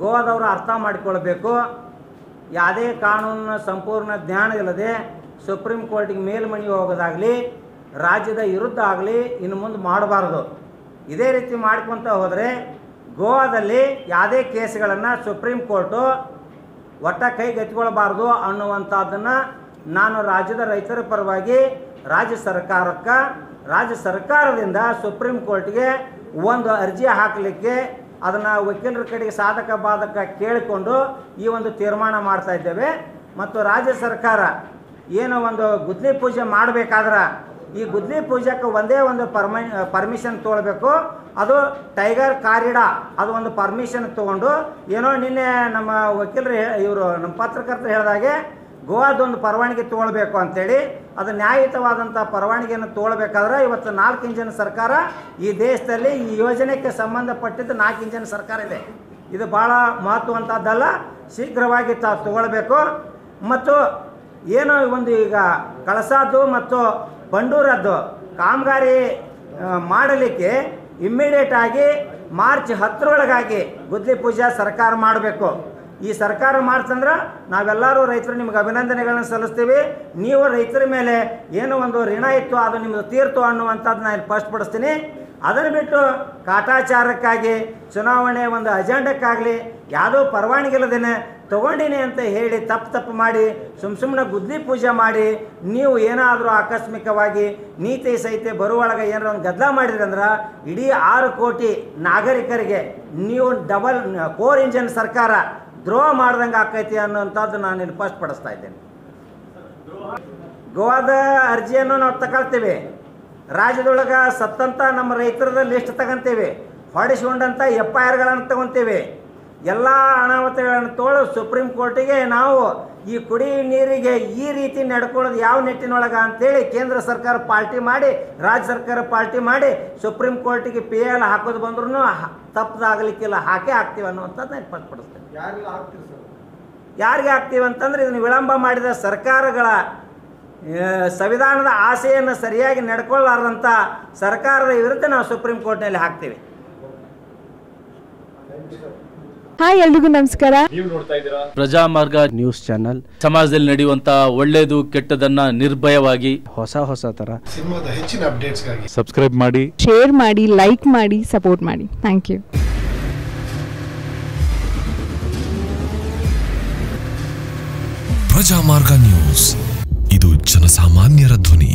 ಗೋವಾದವರು ಅರ್ಥ ಮಾಡಿಕೊಳ್ಳಬೇಕು. ಯಾವುದೇ ಕಾನೂನಿನ ಸಂಪೂರ್ಣ ಜ್ಞಾನ ಇಲ್ಲದೆ ಸುಪ್ರೀಂ ಕೋರ್ಟಿಗೆ ಮೇಲ್ಮನಿ ಹೋಗೋದಾಗಲಿ ರಾಜ್ಯದ ವಿರುದ್ಧ ಆಗಲಿ ಇನ್ನು ಮುಂದೆ ಮಾಡಬಾರ್ದು. ಇದೇ ರೀತಿ ಮಾಡ್ಕೊತ ಹೋದರೆ ಗೋವಾದಲ್ಲಿ ಯಾವುದೇ ಕೇಸ್ಗಳನ್ನು ಸುಪ್ರೀಂ ಕೋರ್ಟು ಒಟ್ಟ ಕೈಗೆತ್ತಿಕೊಳ್ಳಬಾರ್ದು ಅನ್ನುವಂಥದ್ದನ್ನು ನಾನು ರಾಜ್ಯದ ರೈತರ ಪರವಾಗಿ ರಾಜ್ಯ ಸರ್ಕಾರದಿಂದ ಸುಪ್ರೀಂ ಕೋರ್ಟ್ಗೆ ಒಂದು ಅರ್ಜಿ ಹಾಕಲಿಕ್ಕೆ ಅದನ್ನು ವಕೀಲರ ಕಡೆಗೆ ಸಾಧಕ ಬಾಧಕ ಕೇಳಿಕೊಂಡು ಈ ಒಂದು ತೀರ್ಮಾನ ಮಾಡ್ತಾ ಇದ್ದೇವೆ. ಮತ್ತು ರಾಜ್ಯ ಸರ್ಕಾರ ಏನೋ ಒಂದು ಗುದ್ಲಿ ಪೂಜೆ ಮಾಡಬೇಕಾದ್ರೆ ಈ ಗುದ್ಲಿ ಪೂಜೆಗೆ ಒಂದೇ ಒಂದು ಪರ್ಮಿಷನ್ ತೊಗೊಳ್ಬೇಕು, ಅದು ಟೈಗರ್ ಕಾರಿಡಾ ಅದು ಒಂದು ಪರ್ಮಿಷನ್ ತೊಗೊಂಡು ಏನೋ ನಿನ್ನೆ ನಮ್ಮ ವಕೀಲರು ಇವರು ನಮ್ಮ ಪತ್ರಕರ್ತರು ಹೇಳಿದಾಗೆ ಗೋವಾದೊಂದು ಪರವಾನಗಿ ತೊಗೊಳ್ಬೇಕು ಅಂಥೇಳಿ ಅದು ನ್ಯಾಯಯುತವಾದಂಥ ಪರವಾನಗಿಯನ್ನು ತೊಗೊಳ್ಬೇಕಾದ್ರೆ ಇವತ್ತು 4 ಇಂಜಿನ ಸರ್ಕಾರ ಈ ದೇಶದಲ್ಲಿ ಈ ಯೋಜನೆಗೆ ಸಂಬಂಧಪಟ್ಟಿದ್ದು 4 ಇಂಜಿನ ಸರ್ಕಾರ ಇದೆ. ಇದು ಭಾಳ ಮಹತ್ವಂಥದ್ದಲ್ಲ, ಶೀಘ್ರವಾಗಿ ತೊಗೊಳ್ಬೇಕು. ಮತ್ತು ಏನೋ ಒಂದು ಈಗ ಕಳಸಾದ್ದು ಮತ್ತು ಬಂಡೂರದ್ದು ಕಾಮಗಾರಿ ಮಾಡಲಿಕ್ಕೆ ಇಮ್ಮಿಡಿಯೇಟಾಗಿ ಮಾರ್ಚ್ 10 ಒಳಗಾಗಿ ಗುದ್ಲಿ ಪೂಜೆ ಸರ್ಕಾರ ಮಾಡಬೇಕು. ಈ ಸರ್ಕಾರ ಮಾಡ್ತಂದ್ರೆ ನಾವೆಲ್ಲರೂ ರೈತರು ನಿಮ್ಗೆ ಅಭಿನಂದನೆಗಳನ್ನು ಸಲ್ಲಿಸ್ತೀವಿ. ನೀವು ರೈತರ ಮೇಲೆ ಏನೋ ಒಂದು ಋಣ ಇತ್ತು ಅದು ನಿಮ್ಮದು ತೀರ್ತು ಅನ್ನುವಂಥದ್ದು ನಾನು ಸ್ಪಷ್ಟಪಡಿಸ್ತೀನಿ. ಅದನ್ನು ಬಿಟ್ಟು ಕಾಟಾಚಾರಕ್ಕಾಗಿ ಚುನಾವಣೆ ಒಂದು ಅಜೆಂಡಕ್ಕಾಗಲಿ ಯಾವುದೋ ಪರವಾನಗಿ ಇಲ್ಲದೇನೆ ತೊಗೊಂಡಿನಿ ಅಂತ ಹೇಳಿ ತಪ್ಪು ಮಾಡಿ ಸುಮ್ಮನೆ ಗುದ್ಲಿ ಪೂಜೆ ಮಾಡಿ ನೀವು ಏನಾದರೂ ಆಕಸ್ಮಿಕವಾಗಿ ನೀತಿ ಸಂಹಿತೆ ಬರುವೊಳಗೆ ಏನಾರು ಒಂದು ಗದ್ದಲ ಮಾಡಿದ್ರಿ ಅಂದ್ರೆ ಇಡೀ 6 ಕೋಟಿ ನಾಗರಿಕರಿಗೆ ನೀವು ಡಬಲ್ 4 ಇಂಜಿನ್ ಸರ್ಕಾರ ದ್ರೋಹ ಮಾಡ್ದಂಗೆ ಆಕೈತಿ ಅನ್ನೋಂಥದ್ದು ನಾನು ಇಲ್ಲಿ ಸ್ಪಷ್ಟಪಡಿಸ್ತಾ ಇದ್ದೇನೆ. ಗೋವಾದ ಅರ್ಜಿಯನ್ನು ನಾವು ತಗೊಳ್ತೀವಿ, ರಾಜ್ಯದೊಳಗೆ ಸತ್ತಂಥ ನಮ್ಮ ರೈತರದ ಲಿಸ್ಟ್ ತಗೊಂತೀವಿ, ಹೊಡಿಸಿಕೊಂಡಂಥ FIRಗಳನ್ನು ತಗೊತೀವಿ, ಎಲ್ಲ ಅನಾಹುತಗಳನ್ನು ತೋಳು ಸುಪ್ರೀಂ ಕೋರ್ಟಿಗೆ ನಾವು ಈ ಕುಡಿ ನೀರಿಗೆ ಈ ರೀತಿ ನಡ್ಕೊಳ್ಳೋದು ಯಾವ ನಿಟ್ಟಿನೊಳಗೆ ಅಂತೇಳಿ ಕೇಂದ್ರ ಸರ್ಕಾರ ಪಾರ್ಟಿ ಮಾಡಿ ರಾಜ್ಯ ಸರ್ಕಾರ ಪಾರ್ಟಿ ಮಾಡಿ ಸುಪ್ರೀಂ ಕೋರ್ಟಿಗೆ PL ಹಾಕೋದು ಬಂದ್ರೂ ತಪ್ಪದಾಗಲಿಕ್ಕಿಲ್ಲ, ಹಾಕೇ ಹಾಕ್ತೀವಿ ಅನ್ನುವಂಥದ್ದು ನಾನು ಸ್ಪಷ್ಟಪಡಿಸ್ತೇನೆ. ಯಾರಿಗೆ ಹಾಕ್ತೀವಿ ಅಂತಂದರೆ ಇದನ್ನು ವಿಳಂಬ ಮಾಡಿದ ಸರ್ಕಾರಗಳ ಸಂವಿಧಾನದ ಆಸೆಯನ್ನು ಸರಿಯಾಗಿ ನಡ್ಕೊಳ್ಳಾರ್ದಂಥ ಸರ್ಕಾರದ ವಿರುದ್ಧ ನಾವು ಸುಪ್ರೀಂ ಕೋರ್ಟ್ನಲ್ಲಿ ಹಾಕ್ತೀವಿ. ಹಾಯ್, ಎಲ್ರಿಗೂ ನಮಸ್ಕಾರ. ನೀವು ನೋಡ್ತಾ ಇದ್ದೀರಾ ಪ್ರಜಾ ಮಾರ್ಗ ನ್ಯೂಸ್ ಚಾನೆಲ್. ಸಮಾಜದಲ್ಲಿ ನಡೆಯುವಂತ ಒಳ್ಳೇದು ಕೆಟ್ಟದನ್ನ ನಿರ್ಭಯವಾಗಿ ಹೊಸ ತರ ಸಿನಿಮಾದ ಹೆಚ್ಚಿನ ಅಪ್ಡೇಟ್ಸ್ಗಾಗಿ ಸಬ್ಸ್ಕ್ರೈಬ್ ಮಾಡಿ, ಶೇರ್ ಮಾಡಿ, ಲೈಕ್ ಮಾಡಿ, ಸಪೋರ್ಟ್ ಮಾಡಿ. Thank you. Praja Marga news, ಇದು ಜನಸಾಮಾನ್ಯರ ಧ್ವನಿ.